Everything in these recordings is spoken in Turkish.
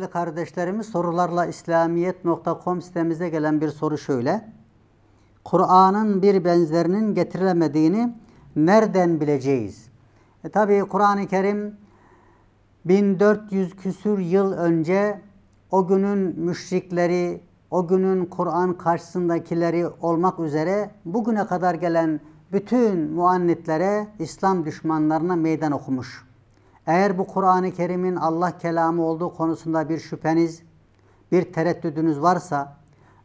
Değerli kardeşlerimiz, sorularla islamiyet.com sitemize gelen bir soru şöyle: Kur'an'ın bir benzerinin getirilemediğini nereden bileceğiz? Tabii Kur'an-ı Kerim 1400 küsür yıl önce o günün müşrikleri, o günün Kur'an karşısındakileri olmak üzere bugüne kadar gelen bütün muannitlere, İslam düşmanlarına meydan okumuş. Eğer bu Kur'an-ı Kerim'in Allah kelamı olduğu konusunda bir şüpheniz, bir tereddüdünüz varsa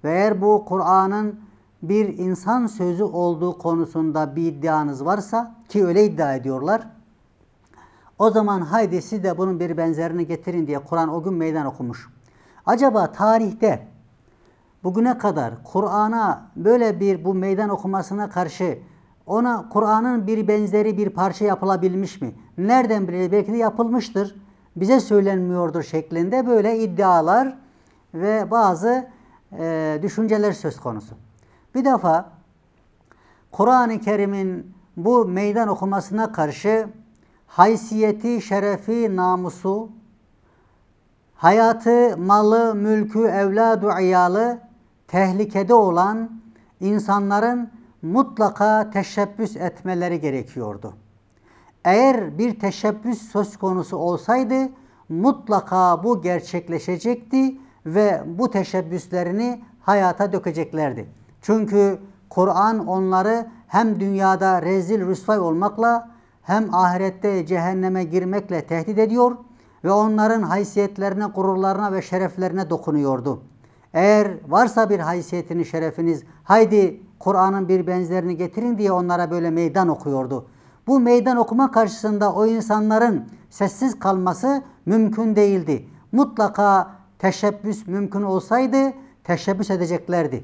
ve eğer bu Kur'an'ın bir insan sözü olduğu konusunda bir iddianız varsa, ki öyle iddia ediyorlar, o zaman haydi siz de bunun bir benzerini getirin diye Kur'an o gün meydan okumuş. Acaba tarihte bugüne kadar Kur'an'a böyle bu meydan okumasına karşı ona Kur'an'ın bir benzeri bir parça yapılabilmiş mi? Nereden bilir? Belki de yapılmıştır, bize söylenmiyordur şeklinde böyle iddialar ve bazı düşünceler söz konusu. Bir defa Kur'an-ı Kerim'in bu meydan okumasına karşı haysiyeti, şerefi, namusu, hayatı, malı, mülkü, evladu, iyalı tehlikede olan insanların mutlaka teşebbüs etmeleri gerekiyordu. Eğer bir teşebbüs söz konusu olsaydı mutlaka bu gerçekleşecekti ve bu teşebbüslerini hayata dökeceklerdi. Çünkü Kur'an onları hem dünyada rezil rüsvay olmakla hem ahirette cehenneme girmekle tehdit ediyor ve onların haysiyetlerine, gururlarına ve şereflerine dokunuyordu. Eğer varsa bir haysiyetiniz, şerefiniz, haydi Kur'an'ın bir benzerini getirin diye onlara böyle meydan okuyordu. Bu meydan okuma karşısında o insanların sessiz kalması mümkün değildi. Mutlaka teşebbüs mümkün olsaydı teşebbüs edeceklerdi.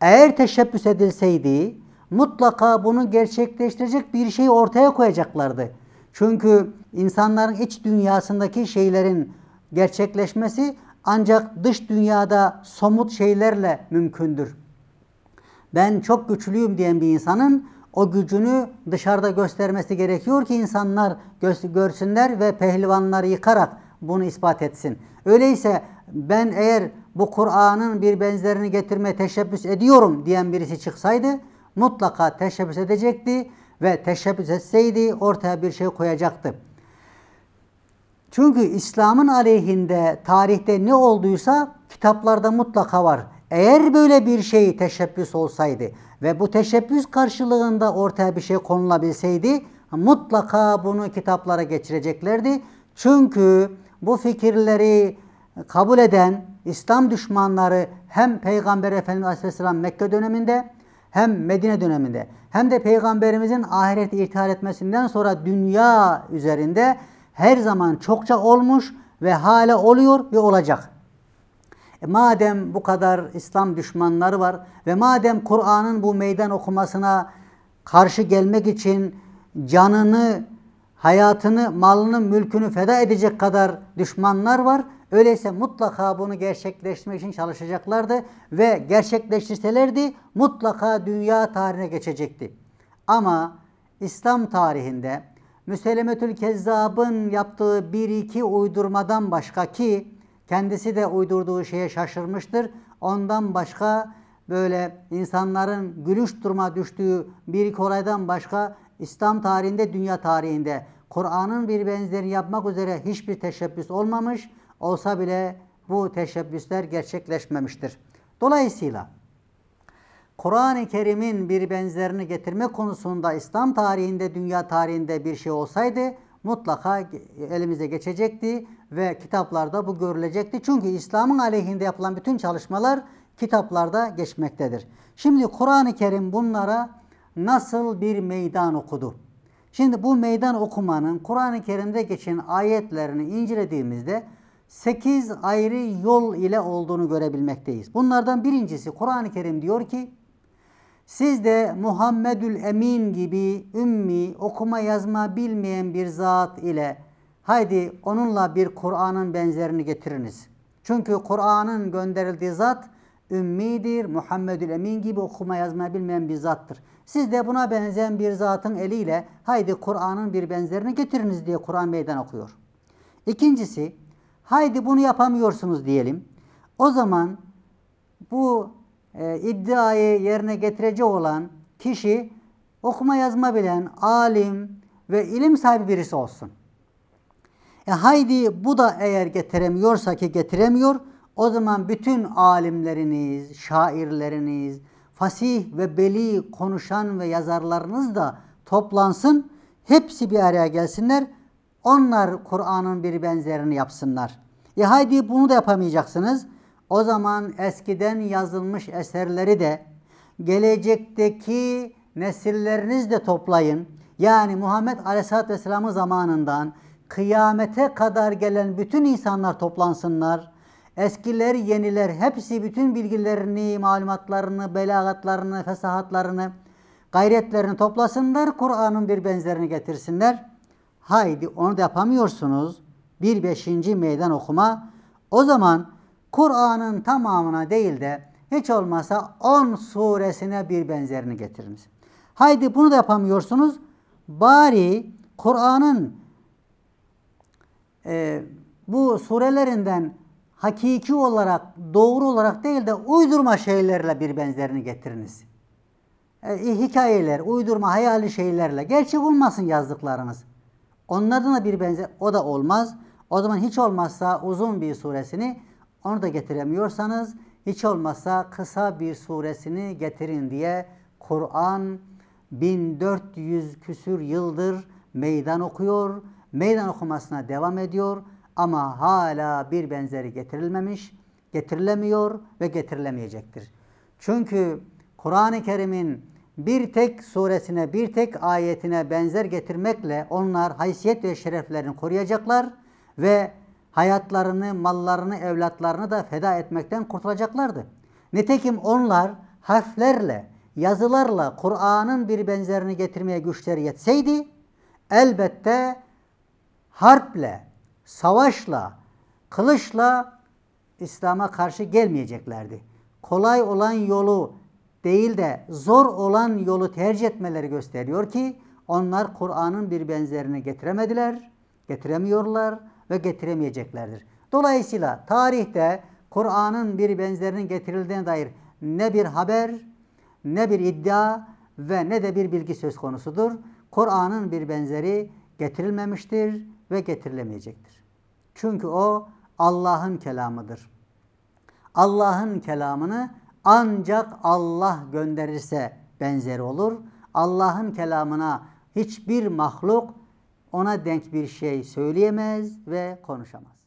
Eğer teşebbüs edilseydi mutlaka bunu gerçekleştirecek bir şey ortaya koyacaklardı. Çünkü insanların iç dünyasındaki şeylerin gerçekleşmesi ancak dış dünyada somut şeylerle mümkündür. Ben çok güçlüyüm diyen bir insanın o gücünü dışarıda göstermesi gerekiyor ki insanlar görsünler ve pehlivanları yıkarak bunu ispat etsin. Öyleyse ben eğer bu Kur'an'ın bir benzerini getirmeye teşebbüs ediyorum diyen birisi çıksaydı mutlaka teşebbüs edecekti ve teşebbüs etseydi ortaya bir şey koyacaktı. Çünkü İslam'ın aleyhinde tarihte ne olduysa kitaplarda mutlaka var. Eğer böyle bir şey teşebbüs olsaydı ve bu teşebbüs karşılığında ortaya bir şey konulabilseydi mutlaka bunu kitaplara geçireceklerdi. Çünkü bu fikirleri kabul eden İslam düşmanları hem Peygamber Efendimiz Aleyhisselam Mekke döneminde hem Medine döneminde hem de Peygamberimizin ahireti irtihar etmesinden sonra dünya üzerinde her zaman çokça olmuş ve hala oluyor ve olacak. Madem bu kadar İslam düşmanları var ve madem Kur'an'ın bu meydan okumasına karşı gelmek için canını, hayatını, malını, mülkünü feda edecek kadar düşmanlar var, öyleyse mutlaka bunu gerçekleştirmek için çalışacaklardı ve gerçekleştirselerdi mutlaka dünya tarihine geçecekti. Ama İslam tarihinde Müseylemetül Kezzab'ın yaptığı bir iki uydurmadan başka, ki kendisi de uydurduğu şeye şaşırmıştır, ondan başka böyle insanların gülüş duruma düştüğü bir iki olaydan başka İslam tarihinde, dünya tarihinde Kur'an'ın bir benzerini yapmak üzere hiçbir teşebbüs olmamış, olsa bile bu teşebbüsler gerçekleşmemiştir. Dolayısıyla Kur'an-ı Kerim'in bir benzerini getirme konusunda İslam tarihinde, dünya tarihinde bir şey olsaydı mutlaka elimize geçecekti ve kitaplarda bu görülecekti. Çünkü İslam'ın aleyhinde yapılan bütün çalışmalar kitaplarda geçmektedir. Şimdi Kur'an-ı Kerim bunlara nasıl bir meydan okudu? Şimdi bu meydan okumanın Kur'an-ı Kerim'de geçen ayetlerini incelediğimizde 8 ayrı yol ile olduğunu görebilmekteyiz. Bunlardan birincisi, Kur'an-ı Kerim diyor ki: siz de Muhammed-ül Emin gibi ümmi, okuma yazma bilmeyen bir zat ile haydi onunla bir Kur'an'ın benzerini getiriniz. Çünkü Kur'an'ın gönderildiği zat ümmidir, Muhammed-ül Emin gibi okuma yazma bilmeyen bir zattır. Siz de buna benzeyen bir zatın eliyle haydi Kur'an'ın bir benzerini getiriniz diye Kur'an meydan okuyor. İkincisi, Haydi bunu yapamıyorsunuz diyelim. O zaman bu iddiayı yerine getirecek olan kişi okuma yazma bilen, alim ve ilim sahibi birisi olsun. Haydi bu da eğer getiremiyorsa, ki getiremiyor, o zaman bütün alimleriniz, şairleriniz, fasih ve beli konuşan ve yazarlarınız da toplansın. Hepsi bir araya gelsinler. Onlar Kur'an'ın bir benzerini yapsınlar. Haydi bunu da yapamayacaksınız. O zaman eskiden yazılmış eserleri de gelecekteki nesilleriniz de toplayın. Yani Muhammed Aleyhisselatü Vesselam'ın zamanından kıyamete kadar gelen bütün insanlar toplansınlar. Eskiler, yeniler, hepsi bütün bilgilerini, malumatlarını, belagatlarını, fesahatlarını, gayretlerini toplasınlar. Kur'an'ın bir benzerini getirsinler. Haydi onu da yapamıyorsunuz. Bir beşinci meydan okuma. O zaman Kur'an'ın tamamına değil de hiç olmazsa 10 suresine bir benzerini getiriniz. Haydi bunu da yapamıyorsunuz. Bari Kur'an'ın bu surelerinden hakiki olarak, doğru olarak değil de uydurma şeylerle bir benzerini getiriniz. Hikayeler, uydurma, hayali şeylerle. Gerçek olmasın yazdıklarınız. Onlardan da bir benzer, o da olmaz. O zaman hiç olmazsa uzun bir suresini, onu da getiremiyorsanız hiç olmazsa kısa bir suresini getirin diye Kur'an 1400 küsür yıldır meydan okuyor, meydan okumasına devam ediyor ama hala bir benzeri getirilmemiş, getirilemiyor ve getirilemeyecektir. Çünkü Kur'an-ı Kerim'in bir tek suresine, bir tek ayetine benzer getirmekle onlar haysiyet ve şereflerini koruyacaklar ve hayatlarını, mallarını, evlatlarını da feda etmekten kurtulacaklardı. Nitekim onlar harflerle, yazılarla Kur'an'ın bir benzerini getirmeye güçleri yetseydi, elbette harple, savaşla, kılıçla İslam'a karşı gelmeyeceklerdi. Kolay olan yolu değil de zor olan yolu tercih etmeleri gösteriyor ki onlar Kur'an'ın bir benzerini getiremediler, getiremiyorlar ve getiremeyeceklerdir. Dolayısıyla tarihte Kur'an'ın bir benzerinin getirildiğine dair ne bir haber, ne bir iddia ve ne de bir bilgi söz konusudur. Kur'an'ın bir benzeri getirilmemiştir ve getirilemeyecektir. Çünkü o Allah'ın kelamıdır. Allah'ın kelamını ancak Allah gönderirse benzeri olur. Allah'ın kelamına hiçbir mahluk ona denk bir şey söyleyemez ve konuşamaz.